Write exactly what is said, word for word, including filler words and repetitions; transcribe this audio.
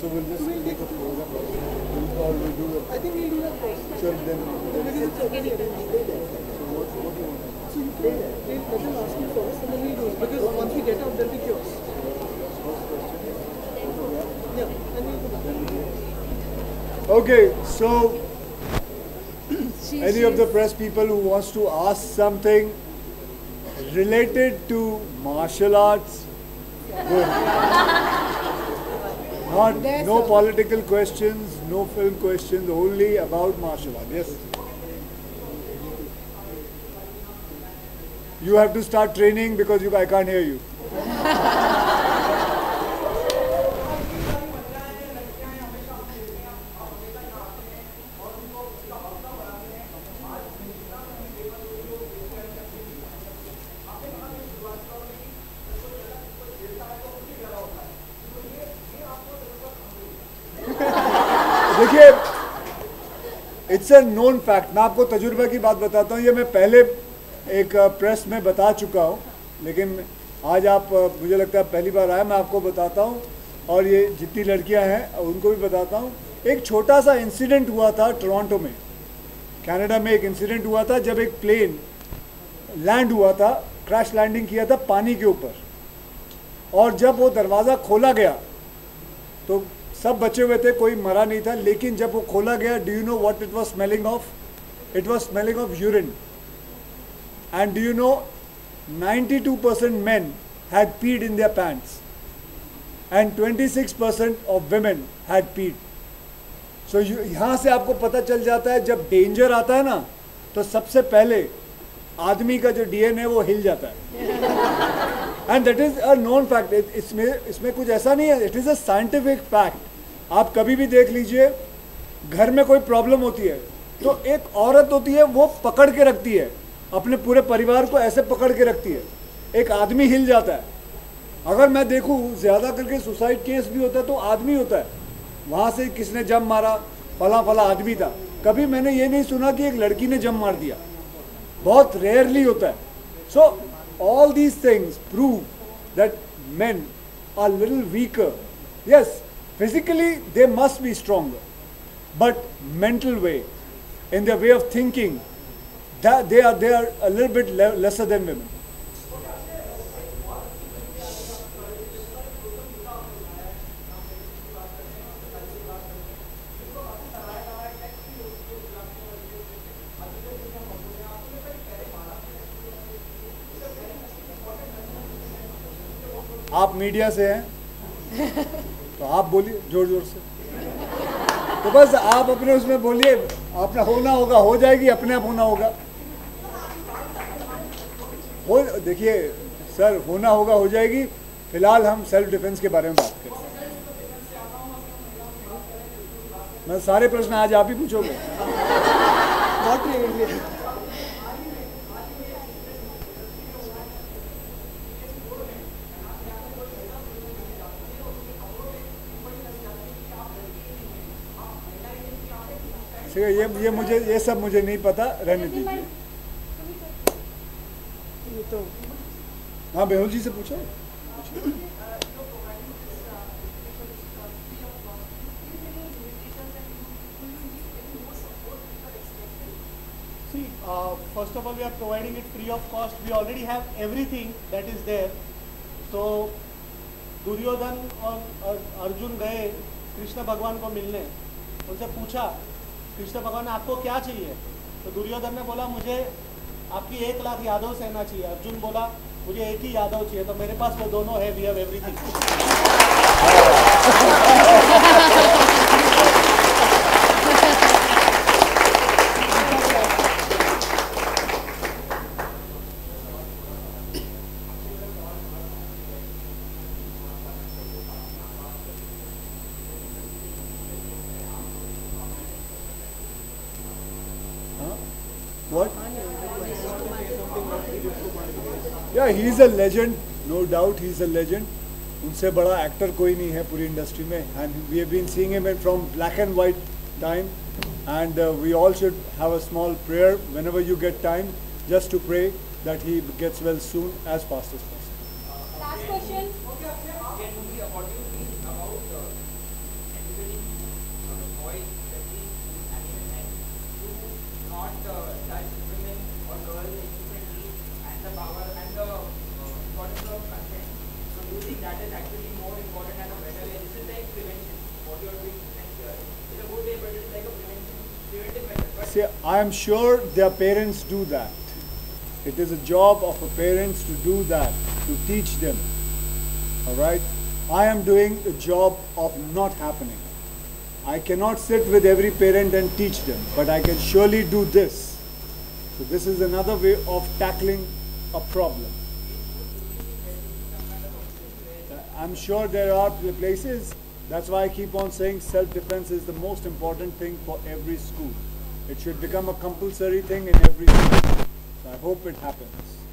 So we'll just take a program. We'll, or we'll do a... I think we'll do that first. Sure, then... then because it's okay, you can play there. So what, what do you want? So you play there. They'll, they'll ask you first and then we'll do it. Because once we get up, there'll be kiosks. Yeah, and we'll do that. Okay, so... she, any she of the press people who wants to ask something related to martial arts, not no political questions, no film questions, only about martial arts. Yes, you have to start training because you I can't hear you. देखिए, it's a known fact. मैं आपको तजुर्बा की बात बताता हूँ, ये मैं पहले एक प्रेस में बता चुका हूँ, लेकिन आज आप मुझे लगता है पहली बार आया, मैं आपको बताता हूँ और ये जितनी लड़कियाँ हैं उनको भी बताता हूँ। एक छोटा सा इंसिडेंट हुआ था टोरंटो में, कनाडा में एक इंसिडेंट हुआ था जब एक प्लेन लैंड हुआ था, क्रैश लैंडिंग किया था पानी के ऊपर, और जब वो दरवाज़ा खोला गया तो सब बचे हुए थे, कोई मरा नहीं था, लेकिन जब वो खोला गया, do you know what it was smelling of? It was smelling of urine. And do you know ninety-two percent men had peed in their pants and twenty-six percent of women had peed. So यहाँ से आपको पता चल जाता है, जब danger आता है ना तो सबसे पहले आदमी का जो डीएनए वो हिल जाता है, and that is a known fact. इसमें इसमें कुछ ऐसा नहीं है, it is a scientific fact. आप कभी भी देख लीजिए, घर में कोई प्रॉब्लम होती है तो एक औरत होती है वो पकड़ के रखती है अपने पूरे परिवार को, ऐसे पकड़ के रखती है, एक आदमी हिल जाता है। अगर मैं देखूँ, ज़्यादा करके सुसाइड केस भी होता है तो आदमी होता है, वहाँ से किसने जम मारा, फला फला आदमी था। कभी मैंने ये नहीं सुना कि एक लड़की ने जम मार दिया, बहुत रेयरली होता है। So all these things prove that men are little weaker. Yes, physically they must be stronger, but mental way, in their way of thinking, that they are they are a little bit le lesser than women. आप media से हैं तो आप बोलिए जोर जोर से, तो बस आप अपने उसमें बोलिए, अपना होना होगा, हो जाएगी, अपने आप होना होगा। हो देखिए सर, होना होगा, हो जाएगी। फिलहाल हम सेल्फ डिफेंस के बारे में बात करें। मैं सारे प्रश्न आज आप ही पूछोगे। ये ये मुझे ये सब मुझे नहीं पता, रहने दीजिए। तो हाँ, बेहुल जी से पूछो। See, uh, first of all, we are providing it free of cost. We already have everything that is there. So Duryodhan और अर्जुन गए कृष्ण भगवान को मिलने, उनसे पूछा कृष्ण भगवान ने आपको क्या चाहिए? तो दुर्योधन ने बोला मुझे आपकी एक लाख यादव सेना चाहिए। अर्जुन बोला मुझे एक ही यादव चाहिए, तो मेरे पास वो दोनों है, we have Yeah, he is a legend, no doubt he is a legend. उनसे बड़ा actor कोई नहीं है पूरी industry में, and we have been seeing him from black and white time, and uh, we all should have a small prayer whenever you get time, just to pray that he gets well soon as fast as possible. Last question. not uh, judge women or girls equivalently, and the power and the uh, importance of consent. So do you think that is actually more important and a better way? This is like prevention. What you are doing here is a good way, but it is like a prevention, preventive measure. But see, I am sure their parents do that. It is a job of a parents to do that, to teach them. All right? I am doing a job of not happening. I cannot sit with every parent and teach them, but I can surely do this. So this is another way of tackling a problem. I'm sure there are places. That's why I keep on saying self-defense is the most important thing for every school. It should become a compulsory thing in every school. So I hope it happens.